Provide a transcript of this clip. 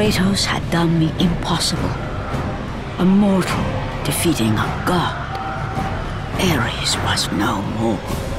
Kratos had done the impossible. A mortal defeating a god. Ares was no more.